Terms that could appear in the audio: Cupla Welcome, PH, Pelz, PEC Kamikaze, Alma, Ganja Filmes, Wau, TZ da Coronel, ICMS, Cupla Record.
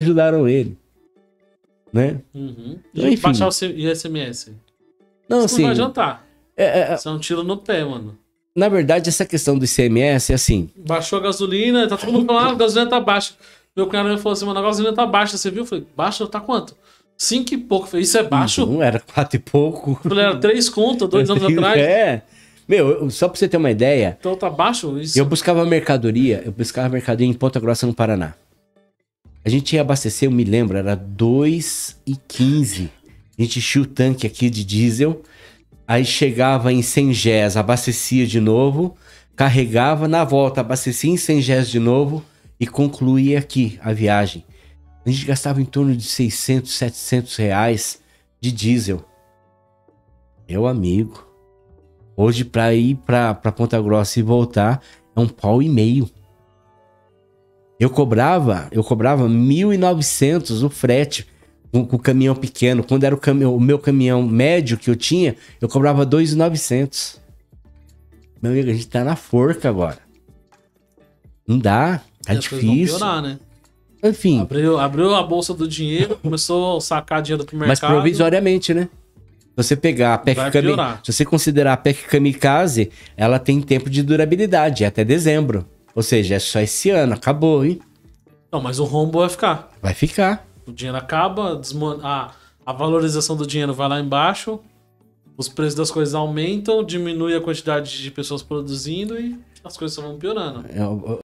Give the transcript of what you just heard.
ajudaram ele, né? Uhum. Então, enfim. Baixar o ICMS. Não, isso assim, não vai adiantar. Isso é um tiro no pé, mano. Na verdade, essa questão do ICMS é assim... Baixou a gasolina, tá todo mundo lá, a gasolina tá baixa. Meu cunhado me falou assim, mano, a gasolina tá baixa, você viu? Eu falei, baixa? Tá quanto? 5 e pouco. Eu falei, isso é baixo? Não, era 4 e pouco. Eu falei, era 3 conto, 2 anos atrás. É... Meu, só pra você ter uma ideia... Então tá baixo isso? Eu buscava mercadoria em Ponta Grossa, no Paraná. A gente ia abastecer, eu me lembro, era 2,15. A gente enchia o tanque aqui de diesel, aí chegava em 100 gés, abastecia de novo, carregava, na volta abastecia em 100 gés de novo e concluía aqui a viagem. A gente gastava em torno de 600, 700 reais de diesel. Meu amigo... Hoje, para ir para Ponta Grossa e voltar, é 1,5 pau. Eu cobrava 1.900 o frete com o caminhão pequeno. Quando era o meu caminhão médio que eu tinha, eu cobrava 2.900. Meu amigo, a gente tá na forca agora. Não dá, tá difícil. Vão piorar, né? Enfim. Abriu a bolsa do dinheiro, começou a sacar dinheiro pro mercado. Mas provisoriamente, né? Se você pegar a PEC Kamikaze, se você considerar a PEC Kamikaze, ela tem tempo de durabilidade, é até dezembro. Ou seja, é só esse ano, acabou, hein? Não, mas o rombo vai ficar. Vai ficar. O dinheiro acaba, a valorização do dinheiro vai lá embaixo, os preços das coisas aumentam, diminui a quantidade de pessoas produzindo e as coisas só vão piorando.